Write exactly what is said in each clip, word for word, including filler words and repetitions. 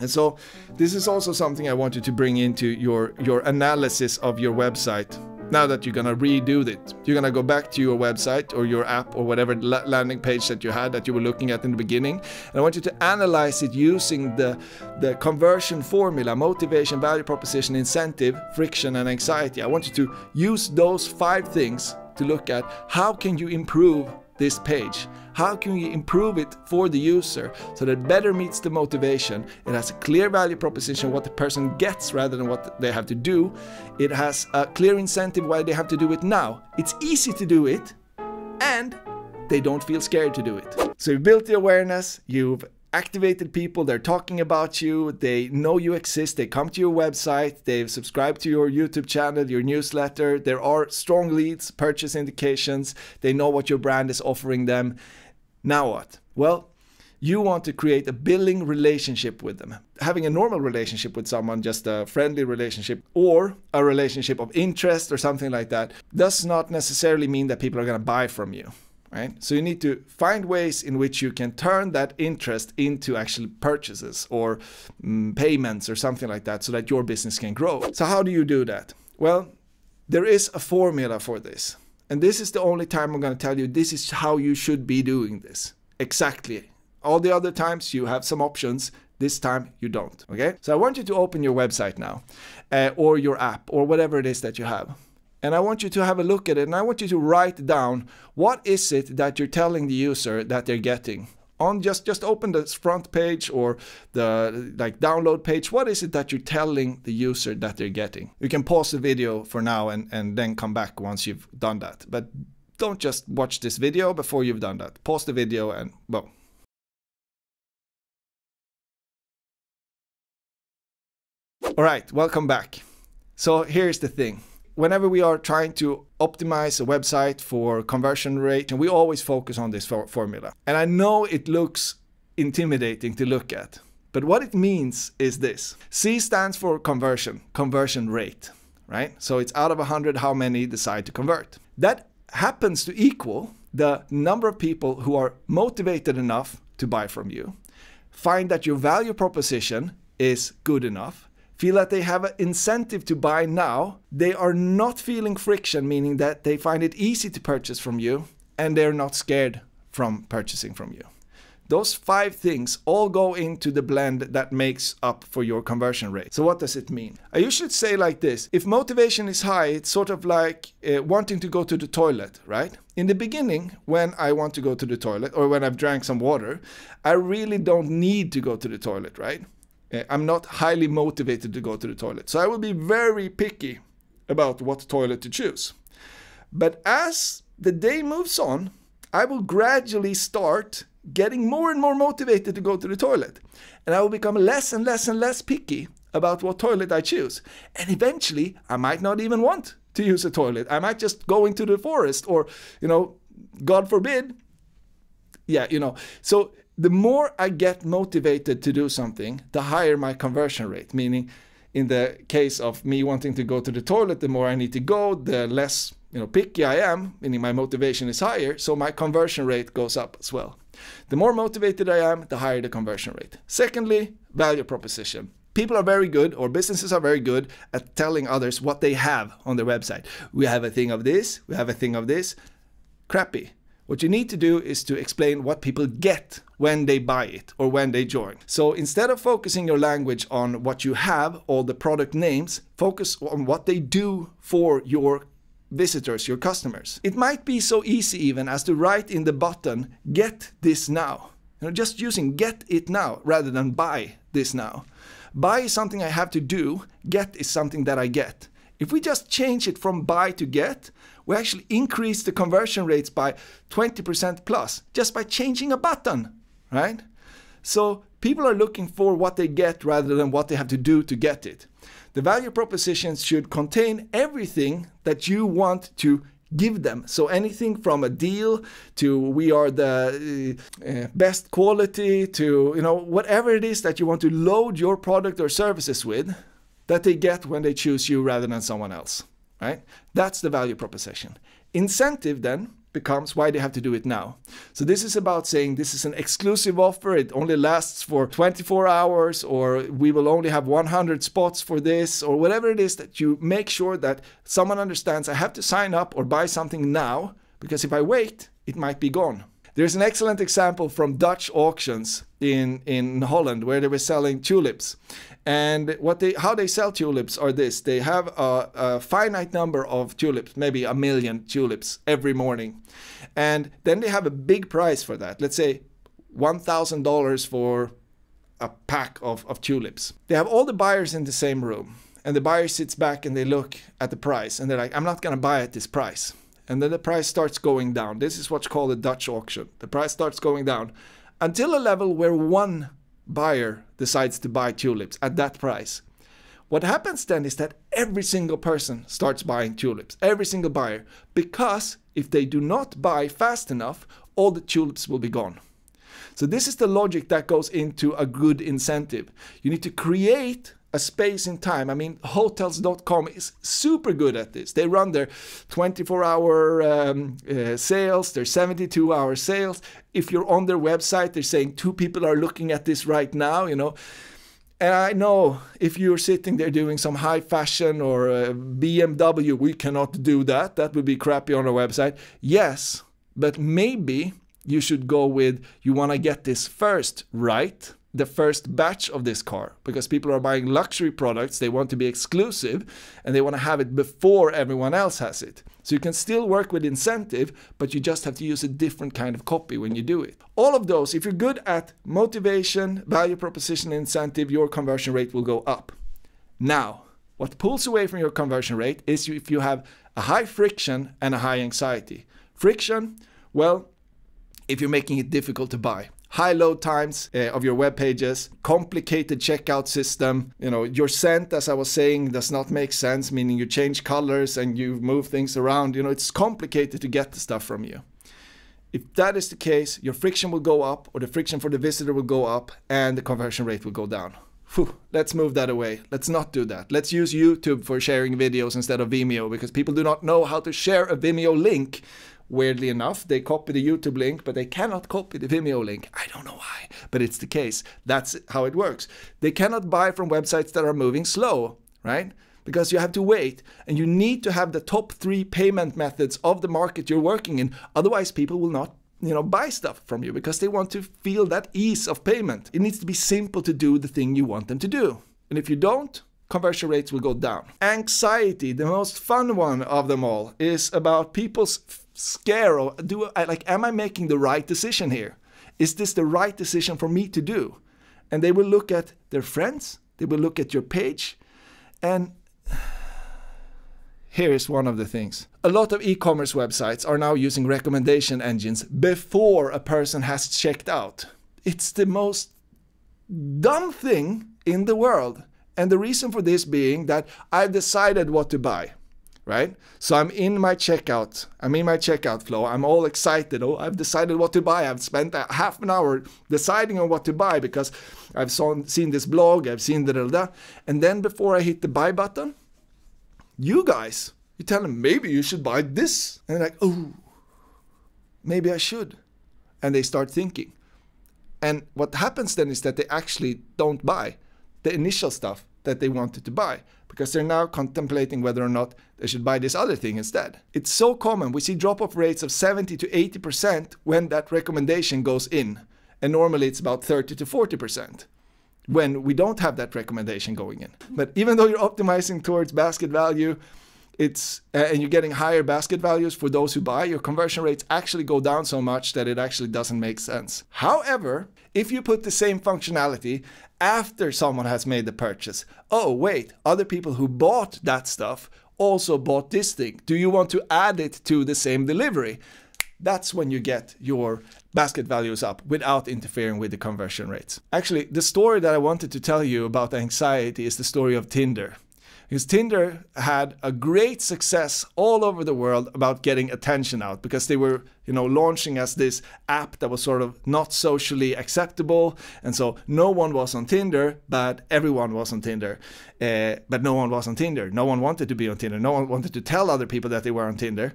And so this is also something I wanted to bring into your, your analysis of your website. Now that you're going to redo it, you're going to go back to your website or your app or whatever landing page that you had that you were looking at in the beginning. And I want you to analyze it using the, the conversion formula: motivation, value proposition, incentive, friction, and anxiety. I want you to use those five things to look at how can you improve this page. How can you improve it for the user so that it better meets the motivation? It has a clear value proposition, what the person gets rather than what they have to do. It has a clear incentive why they have to do it now. It's easy to do it, and they don't feel scared to do it. So you've built the awareness, you've activated people, they're talking about you, they know you exist, they come to your website, they've subscribed to your YouTube channel, your newsletter, there are strong leads, purchase indications, they know what your brand is offering them. Now what? Well, you want to create a billing relationship with them. Having a normal relationship with someone, just a friendly relationship or a relationship of interest or something like that, does not necessarily mean that people are going to buy from you. Right? So you need to find ways in which you can turn that interest into actual purchases or mm, payments or something like that so that your business can grow. So how do you do that? Well, there is a formula for this. And this is the only time I'm going to tell you this is how you should be doing this. Exactly. All the other times you have some options. This time you don't. Okay? So I want you to open your website now uh, or your app or whatever it is that you have. And I want you to have a look at it, and I want you to write down what is it that you're telling the user that they're getting. On just, just open the front page or the like download page. What is it that you're telling the user that they're getting? You can pause the video for now and, and then come back once you've done that. But don't just watch this video before you've done that. Pause the video and boom. All right, welcome back. So here's the thing. Whenever we are trying to optimize a website for conversion rate, and we always focus on this for formula. And I know it looks intimidating to look at, but what it means is this. C stands for conversion, conversion rate, right? So it's out of one hundred, how many decide to convert. That happens to equal the number of people who are motivated enough to buy from you, find that your value proposition is good enough, feel that they have an incentive to buy now, they are not feeling friction, meaning that they find it easy to purchase from you, and they're not scared from purchasing from you. Those five things all go into the blend that makes up for your conversion rate. So what does it mean? I usually say like this, if motivation is high, it's sort of like uh, wanting to go to the toilet, right? In the beginning, when I want to go to the toilet or when I've drank some water, I really don't need to go to the toilet, right? I'm not highly motivated to go to the toilet. So I will be very picky about what toilet to choose. But as the day moves on, I will gradually start getting more and more motivated to go to the toilet. And I will become less and less and less picky about what toilet I choose. And eventually, I might not even want to use a toilet. I might just go into the forest or, you know, God forbid. Yeah, you know, so the more I get motivated to do something, the higher my conversion rate, meaning in the case of me wanting to go to the toilet, the more I need to go, the less, you know, picky I am, meaning my motivation is higher, so my conversion rate goes up as well. The more motivated I am, the higher the conversion rate. Secondly, value proposition. People are very good, or businesses are very good at telling others what they have on their website. We have a thing of this, we have a thing of this. Crappy. What you need to do is to explain what people get when they buy it or when they join. So instead of focusing your language on what you have, all the product names, focus on what they do for your visitors, your customers. It might be so easy even as to write in the button, get this now. You know, just using get it now rather than buy this now. Buy is something I have to do, get is something that I get. If we just change it from buy to get, we actually increase the conversion rates by twenty percent plus just by changing a button, right? So people are looking for what they get rather than what they have to do to get it. The value propositions should contain everything that you want to give them. So anything from a deal to we are the uh, best quality to, you know, whatever it is that you want to load your product or services with, that they get when they choose you rather than someone else, right? That's the value proposition. Incentive then becomes why they have to do it now. So this is about saying this is an exclusive offer. It only lasts for twenty-four hours, or we will only have one hundred spots for this, or whatever it is, that you make sure that someone understands I have to sign up or buy something now, because if I wait, it might be gone. There's an excellent example from Dutch auctions in, in Holland, where they were selling tulips. And what they, how they sell tulips are this. They have a, a finite number of tulips, maybe a million tulips every morning. And then they have a big price for that. Let's say one thousand dollars for a pack of, of tulips. They have all the buyers in the same room. And the buyer sits back and they look at the price. And they're like, I'm not going to buy at this price. And then the price starts going down. This is what's called a Dutch auction. The price starts going down until a level where one buyer decides to buy tulips at that price. What happens then is that every single person starts buying tulips, every single buyer, because if they do not buy fast enough, all the tulips will be gone. So this is the logic that goes into a good incentive. You need to create a space in time. I mean, hotels dot com is super good at this. They run their twenty-four hour um, uh, sales, their seventy-two hour sales. If you're on their website, they're saying two people are looking at this right now, you know. And I know if you're sitting there doing some high fashion or B M W, we cannot do that. That would be crappy on our website. Yes, but maybe you should go with, you want to get this first, right? The first batch of this car, because people are buying luxury products, they want to be exclusive, and they want to have it before everyone else has it. So you can still work with incentive, but you just have to use a different kind of copy when you do it. All of those, if you're good at motivation, value proposition, incentive, your conversion rate will go up. Now, what pulls away from your conversion rate is if you have a high friction and a high anxiety. Friction, well, if you're making it difficult to buy. High load times uh, of your web pages, complicated checkout system, you know, your scent, as I was saying, does not make sense, meaning you change colors and you move things around. You know, it's complicated to get the stuff from you. If that is the case, your friction will go up, or the friction for the visitor will go up, and the conversion rate will go down. Whew, let's move that away. Let's not do that. Let's use YouTube for sharing videos instead of Vimeo, because people do not know how to share a Vimeo link. Weirdly enough, they copy the YouTube link, but they cannot copy the Vimeo link. I don't know why, but it's the case. That's how it works. They cannot buy from websites that are moving slow, right? Because you have to wait, and you need to have the top three payment methods of the market you're working in. Otherwise, people will not, you know, buy stuff from you, because they want to feel that ease of payment. It needs to be simple to do the thing you want them to do. And if you don't, conversion rates will go down. Anxiety, the most fun one of them all, is about people's scare or do I, like, am I making the right decision here? Is this the right decision for me to do? And they will look at their friends, they will look at your page, and here is one of the things. A lot of e-commerce websites are now using recommendation engines before a person has checked out. It's the most dumb thing in the world. And the reason for this being that I've decided what to buy, right? So I'm in my checkout, I'm in my checkout flow, I'm all excited, oh, I've decided what to buy, I've spent a half an hour deciding on what to buy because I've saw, seen this blog, I've seen da da da, and then before I hit the buy button, you guys, you tell them, maybe you should buy this, and they're like, oh, maybe I should, and they start thinking. And what happens then is that they actually don't buy the initial stuff that they wanted to buy, because they're now contemplating whether or not they should buy this other thing instead. It's so common. We see drop-off rates of seventy to eighty percent when that recommendation goes in. And normally it's about thirty to forty percent when we don't have that recommendation going in. But even though you're optimizing towards basket value, it's uh, and you're getting higher basket values for those who buy, your conversion rates actually go down so much that it actually doesn't make sense. However, if you put the same functionality after someone has made the purchase, oh wait, other people who bought that stuff also bought this thing. Do you want to add it to the same delivery? That's when you get your basket values up without interfering with the conversion rates. Actually, the story that I wanted to tell you about anxiety is the story of Tinder. Because Tinder had a great success all over the world about getting attention out, because they were, you know, launching as this app that was sort of not socially acceptable. And so no one was on Tinder, but everyone was on Tinder. Uh, but no one was on Tinder. No one wanted to be on Tinder. No one wanted to tell other people that they were on Tinder.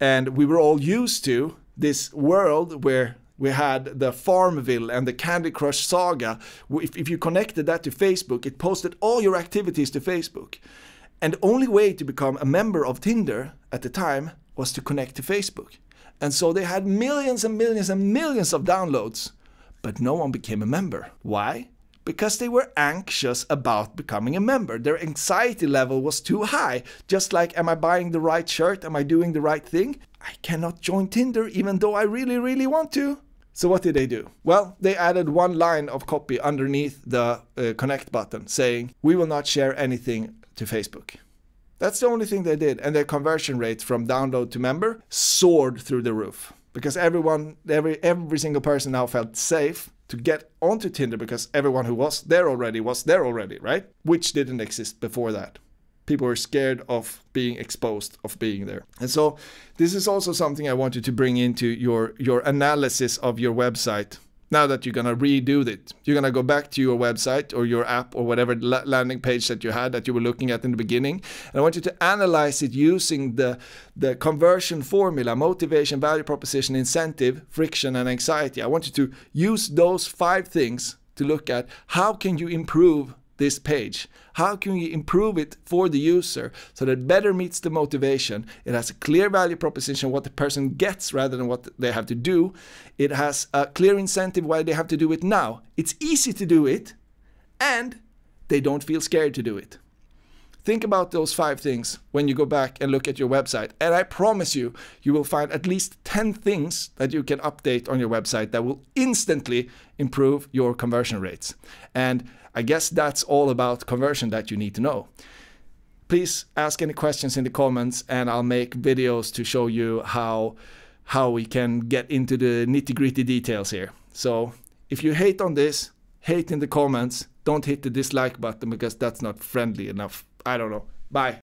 And we were all used to this world where we had the Farmville and the Candy Crush saga. If, if you connected that to Facebook, it posted all your activities to Facebook. And the only way to become a member of Tinder at the time was to connect to Facebook. And so they had millions and millions and millions of downloads, but no one became a member. Why? Because they were anxious about becoming a member. Their anxiety level was too high. Just like, am I buying the right shirt? Am I doing the right thing? I cannot join Tinder even though I really, really want to. So what did they do? Well, they added one line of copy underneath the uh, connect button saying, we will not share anything to Facebook. That's the only thing they did. And their conversion rate from download to member soared through the roof because everyone, every, every single person now felt safe to get onto Tinder because everyone who was there already was there already, right? Which didn't exist before that. People were scared of being exposed, of being there. And so this is also something I want you to bring into your, your analysis of your website. Now that you're gonna redo it, you're gonna go back to your website or your app or whatever la landing page that you had that you were looking at in the beginning. And I want you to analyze it using the, the conversion formula, motivation, value proposition, incentive, friction, and anxiety. I want you to use those five things to look at how can you improve this page. How can you improve it for the user so that it better meets the motivation? It has a clear value proposition, what the person gets rather than what they have to do. It has a clear incentive why they have to do it now. It's easy to do it and they don't feel scared to do it. Think about those five things when you go back and look at your website. And I promise you, you will find at least ten things that you can update on your website that will instantly improve your conversion rates. And I guess that's all about conversion that you need to know. Please ask any questions in the comments and I'll make videos to show you how, how we can get into the nitty-gritty details here. So if you hate on this, hate in the comments. Don't hit the dislike button because that's not friendly enough. I don't know. Bye.